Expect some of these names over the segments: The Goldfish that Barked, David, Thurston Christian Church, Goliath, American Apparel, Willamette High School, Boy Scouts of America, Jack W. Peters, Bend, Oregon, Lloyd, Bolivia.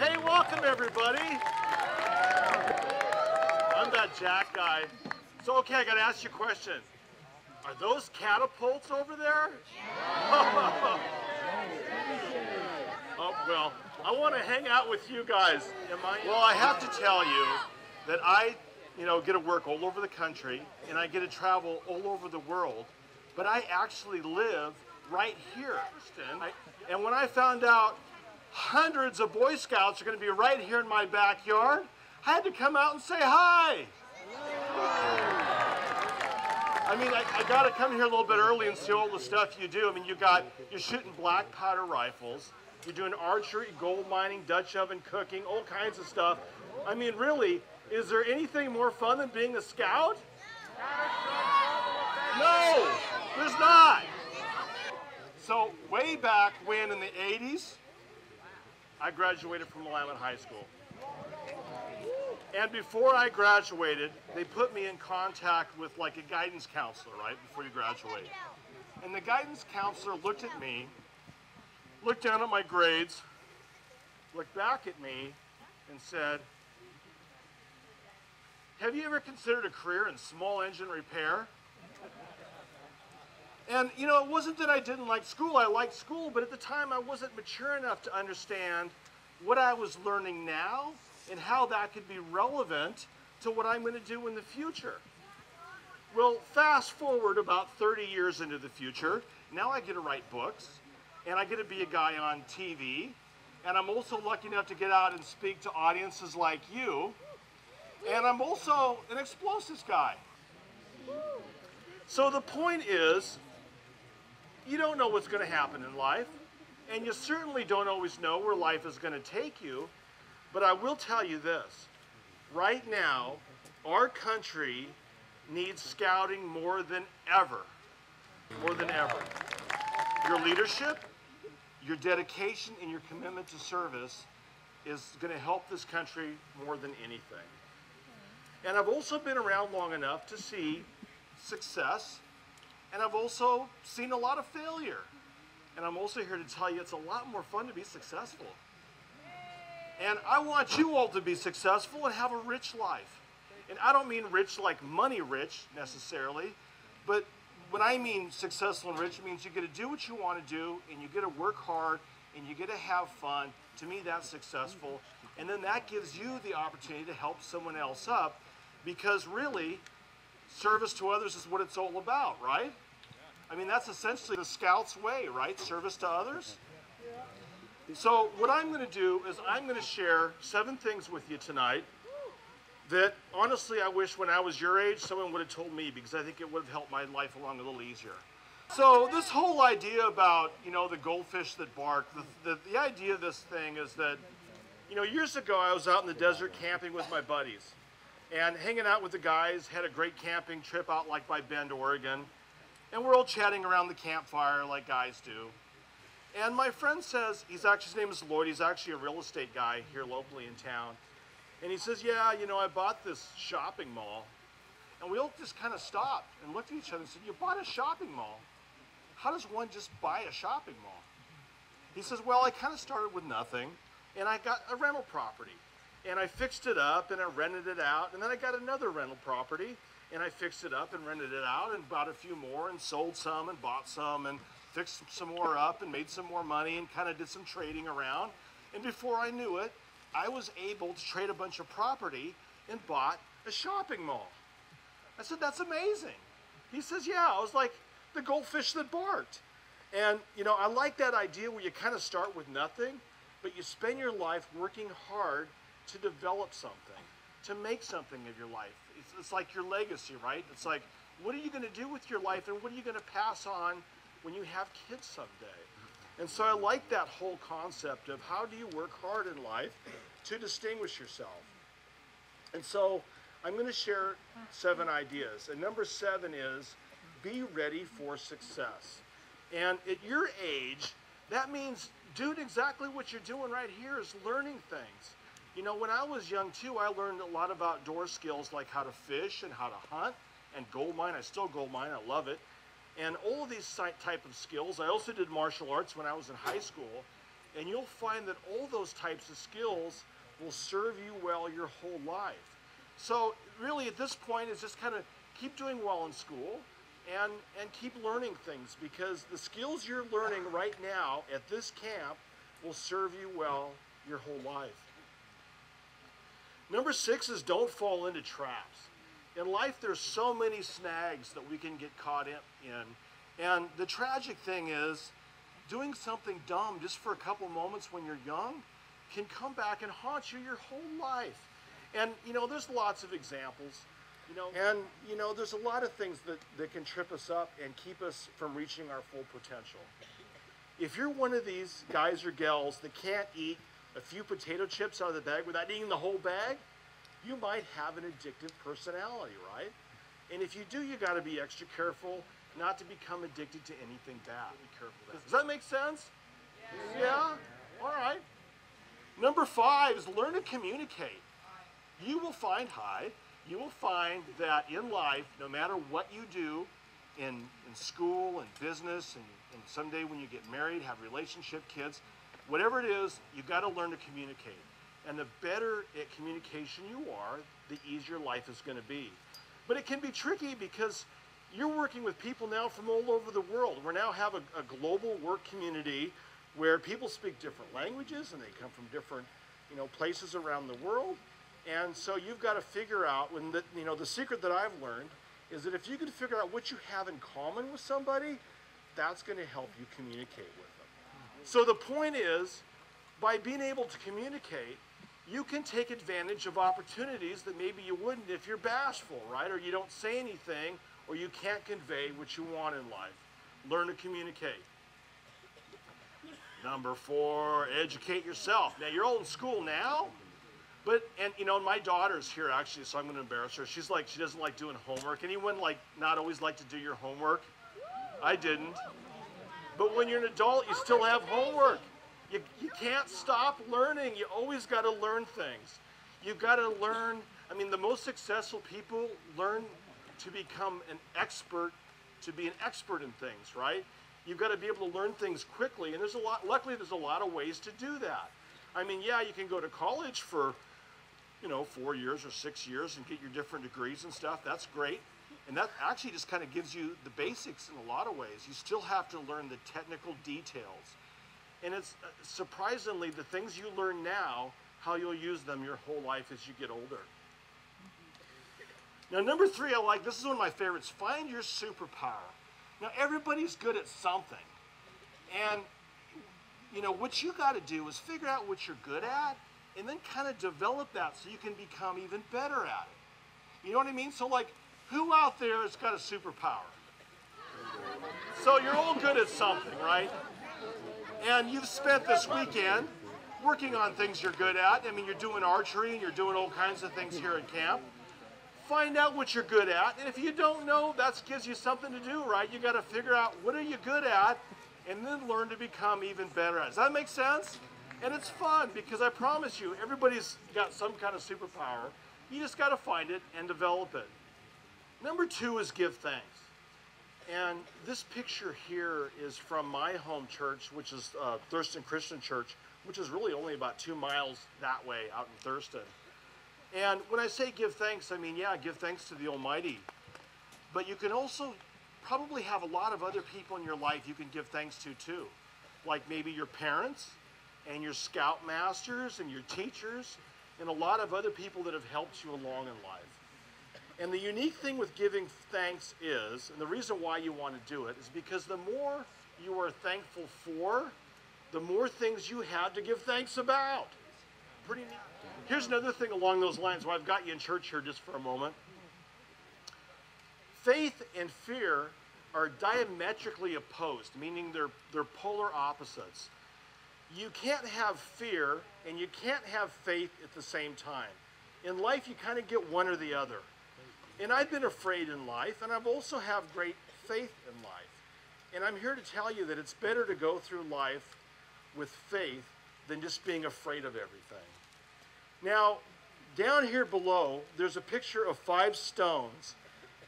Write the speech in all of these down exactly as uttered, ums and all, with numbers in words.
Hey, welcome everybody. I'm that Jack guy. So, okay, I gotta ask you a question. Are those catapults over there? Yeah. Oh, well, I want to hang out with you guys. Well, I have to tell you that I, you know, get to work all over the country, and I get to travel all over the world, but I actually live right here. I, and when I found out hundreds of Boy Scouts are going to be right here in my backyard, I had to come out and say hi. I mean, I, I got to come here a little bit early and see all the stuff you do. I mean, you got, you're shooting black powder rifles. You're doing archery, gold mining, Dutch oven cooking, all kinds of stuff. I mean, really, is there anything more fun than being a scout? No, there's not. So way back when, in the eighties, I graduated from Willamette High School. And before I graduated, they put me in contact with like a guidance counselor, right, before you graduate. And the guidance counselor looked at me, looked down at my grades, looked back at me, and said, "Have you ever considered a career in small engine repair?" And, you know, it wasn't that I didn't like school. I liked school, but at the time I wasn't mature enough to understand what I was learning now and how that could be relevant to what I'm going to do in the future. Well, fast forward about thirty years into the future, now I get to write books, and I get to be a guy on T V, and I'm also lucky enough to get out and speak to audiences like you, and I'm also an explosives guy. So the point is, you don't know what's going to happen in life, and you certainly don't always know where life is going to take you, but I will tell you this, right now, our country needs scouting more than ever, more than ever. Your leadership, your dedication, and your commitment to service is going to help this country more than anything. And I've also been around long enough to see success, and I've also seen a lot of failure. And I'm also here to tell you it's a lot more fun to be successful. And I want you all to be successful and have a rich life. And I don't mean rich like money rich necessarily, but when I mean successful and rich, it means you get to do what you want to do, and you get to work hard, and you get to have fun. To me, that's successful. And then that gives you the opportunity to help someone else up, because really, service to others is what it's all about, right? I mean, that's essentially the scout's way, right? Service to others. So what I'm going to do is I'm going to share seven things with you tonight that honestly I wish when I was your age someone would have told me, because I think it would have helped my life along a little easier. So this whole idea about, you know, the goldfish that bark, the, the, the idea of this thing is that, you know, years ago I was out in the desert camping with my buddies and hanging out with the guys, had a great camping trip out like by Bend, Oregon, and we're all chatting around the campfire like guys do. And my friend says, he's actually, his name is Lloyd, he's actually a real estate guy here locally in town. And he says, "Yeah, you know, I bought this shopping mall." And we all just kind of stopped and looked at each other and said, "You bought a shopping mall? How does one just buy a shopping mall?" He says, "Well, I kind of started with nothing, and I got a rental property. And I fixed it up, and I rented it out, and then I got another rental property, and I fixed it up and rented it out and bought a few more and sold some and bought some and fixed some more up and made some more money and kind of did some trading around. And before I knew it, I was able to trade a bunch of property and bought a shopping mall." I said, "That's amazing." He says, "Yeah, I was like the goldfish that barked." And, you know, I like that idea where you kind of start with nothing, but you spend your life working hard to develop something, to make something of your life. It's, it's like your legacy, right? It's like, what are you going to do with your life, and what are you going to pass on when you have kids someday? And so I like that whole concept of how do you work hard in life to distinguish yourself. And so I'm going to share seven ideas. And number seven is be ready for success. And at your age, that means doing exactly what you're doing right here is learning things. You know, when I was young too, I learned a lot of outdoor skills like how to fish and how to hunt and gold mine. I still gold mine. I love it. And all of these type of skills. I also did martial arts when I was in high school. And you'll find that all those types of skills will serve you well your whole life. So really at this point is just kind of keep doing well in school and, and keep learning things, because the skills you're learning right now at this camp will serve you well your whole life. Number six is don't fall into traps. In life there's so many snags that we can get caught in, in. And the tragic thing is doing something dumb just for a couple moments when you're young can come back and haunt you your whole life. And you know, there's lots of examples. You know, and you know, there's a lot of things that, that can trip us up and keep us from reaching our full potential. If you're one of these guys or gals that can't eat a few potato chips out of the bag without eating the whole bag, you might have an addictive personality, right? And if you do, you gotta be extra careful not to become addicted to anything bad. Be careful of that. Does that make sense? Yeah. Yeah? All right. Number five is learn to communicate. You will find, hi, you will find that in life, no matter what you do, in, in school, and business, and, and someday when you get married, have relationship, kids, whatever it is, you've got to learn to communicate. And the better at communication you are, the easier life is going to be. But it can be tricky because you're working with people now from all over the world. We now have a, a global work community where people speak different languages and they come from different, you know, places around the world. And so you've got to figure out, when the, you know, the secret that I've learned is that if you can figure out what you have in common with somebody, that's going to help you communicate with them. So the point is, by being able to communicate, you can take advantage of opportunities that maybe you wouldn't if you're bashful, right? Or you don't say anything, or you can't convey what you want in life. Learn to communicate. Number four, educate yourself. Now, you're all in school now, but, and you know, my daughter's here actually, so I'm gonna embarrass her. She's like, she doesn't like doing homework. Anyone like not always like to do your homework? I didn't. But when you're an adult, you still have homework. You, you can't stop learning. You always gotta learn things. You've gotta learn, I mean, the most successful people learn to become an expert, to be an expert in things, right? You've got to be able to learn things quickly, and there's a lot, luckily there's a lot of ways to do that. I mean, yeah, you can go to college for, you know, four years or six years and get your different degrees and stuff. That's great. And that actually just kind of gives you the basics in a lot of ways. You still have to learn the technical details. And it's uh, surprisingly, the things you learn now, how you'll use them your whole life as you get older. Now, number three, I like, this is one of my favorites, find your superpower. Now, everybody's good at something. And, you know, what you got to do is figure out what you're good at and then kind of develop that so you can become even better at it. You know what I mean? So, like, who out there has got a superpower? So you're all good at something, right? And you've spent this weekend working on things you're good at. I mean, you're doing archery and you're doing all kinds of things here at camp. Find out what you're good at, and if you don't know, that gives you something to do, right? You got to figure out what are you good at, and then learn to become even better at it. Does that make sense? And it's fun, because I promise you, everybody's got some kind of superpower. You just got to find it and develop it. Number two is give thanks. And this picture here is from my home church, which is uh, Thurston Christian Church, which is really only about two miles that way out in Thurston. And when I say give thanks, I mean, yeah, give thanks to the Almighty. But you can also probably have a lot of other people in your life you can give thanks to, too. Like maybe your parents and your scoutmasters and your teachers and a lot of other people that have helped you along in life. And the unique thing with giving thanks is, and the reason why you want to do it, is because the more you are thankful for, the more things you have to give thanks about. Pretty neat. Here's another thing along those lines, where I've got you in church here just for a moment. Faith and fear are diametrically opposed, meaning they're, they're polar opposites. You can't have fear and you can't have faith at the same time. In life, you kind of get one or the other. And I've been afraid in life, and I've also have great faith in life. And I'm here to tell you that it's better to go through life with faith than just being afraid of everything. Now, down here below, there's a picture of five stones,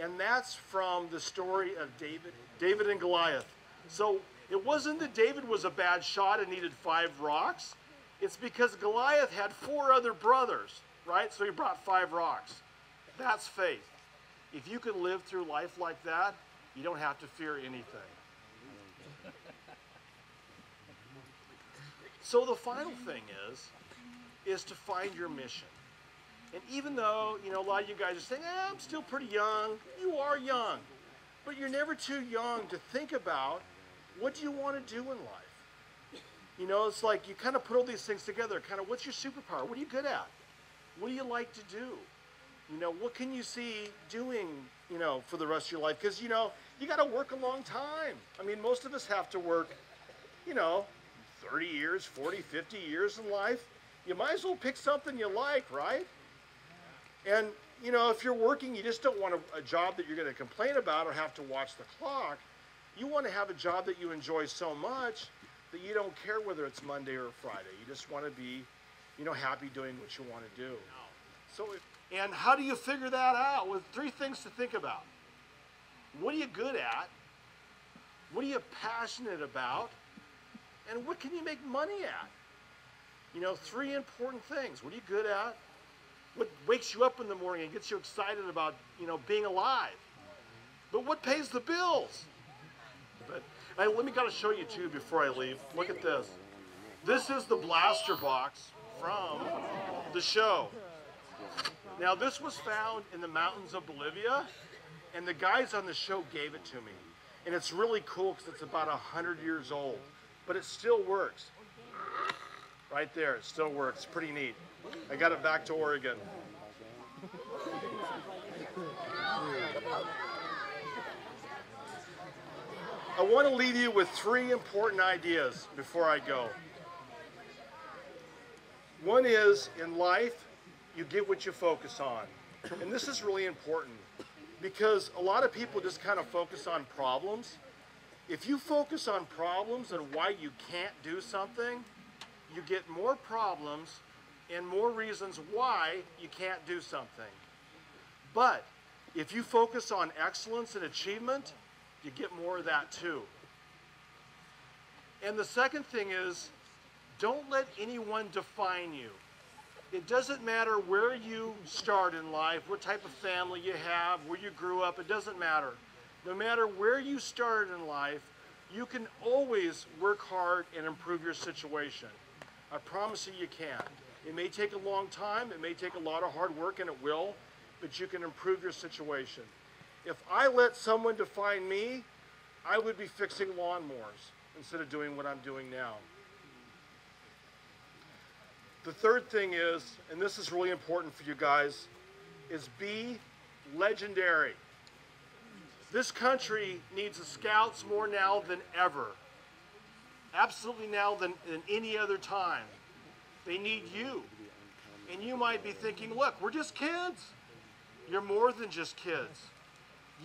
and that's from the story of David, David and Goliath. So It wasn't that David was a bad shot and needed five rocks. It's because Goliath had four other brothers, right? So he brought five rocks. That's faith. If you can live through life like that, you don't have to fear anything. So the final thing is, is to find your mission. And even though, you know, a lot of you guys are saying, eh, I'm still pretty young. You are young, but you're never too young to think about what do you want to do in life? You know, it's like you kind of put all these things together, kind of what's your superpower? What are you good at? What do you like to do? You know, what can you see doing, you know, for the rest of your life? Because, you know, you got to work a long time. I mean, most of us have to work, you know, thirty years, forty, fifty years in life. You might as well pick something you like, right? And, you know, if you're working, you just don't want a, a job that you're going to complain about or have to watch the clock. You want to have a job that you enjoy so much that you don't care whether it's Monday or Friday. You just want to be, you know, happy doing what you want to do. So, and how do you figure that out? With three things to think about. What are you good at? What are you passionate about? And what can you make money at? You know, three important things. What are you good at? What wakes you up in the morning and gets you excited about, you know, being alive? But what pays the bills? But hey, let me kind of show you too before I leave. Look at this. This is the blaster box from the show. Now this was found in the mountains of Bolivia, and the guys on the show gave it to me. And it's really cool because it's about one hundred years old, but it still works. Right there, it still works. Pretty neat. I got it back to Oregon. I want to leave you with three important ideas before I go. One is, in life, you get what you focus on. And this is really important because a lot of people just kind of focus on problems. If you focus on problems and why you can't do something, you get more problems and more reasons why you can't do something. But if you focus on excellence and achievement, you get more of that too. And the second thing is, don't let anyone define you. It doesn't matter where you start in life, what type of family you have, where you grew up, it doesn't matter. No matter where you started in life, you can always work hard and improve your situation. I promise you, you can. It may take a long time, it may take a lot of hard work, and it will, but you can improve your situation. If I let someone define me, I would be fixing lawnmowers instead of doing what I'm doing now. The third thing is, and this is really important for you guys, is be legendary. This country needs the Scouts more now than ever. Absolutely now than, than any other time. They need you. And you might be thinking, look, we're just kids. You're more than just kids.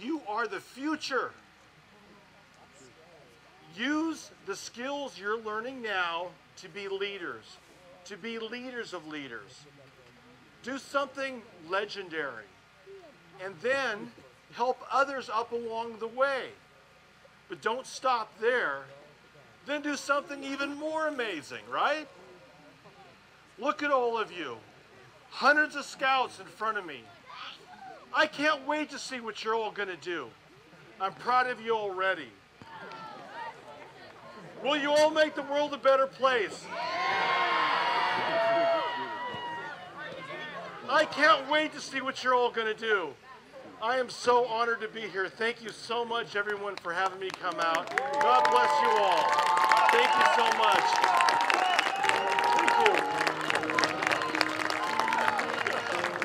You are the future. Use the skills you're learning now to be leaders, to be leaders of leaders. Do something legendary. And then help others up along the way. But don't stop there. Then do something even more amazing, right? Look at all of you. Hundreds of scouts in front of me. I can't wait to see what you're all going to do. I'm proud of you already. Will you all make the world a better place? I can't wait to see what you're all going to do. I am so honored to be here. Thank you so much, everyone, for having me come out. God bless you all. Thank you so much. Thank you.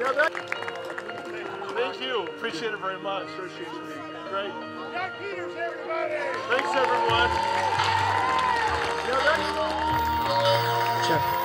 Now that Thank you. Appreciate it very much. Appreciate you. Great. Jack Peters, everybody. Thanks, everyone. Yeah,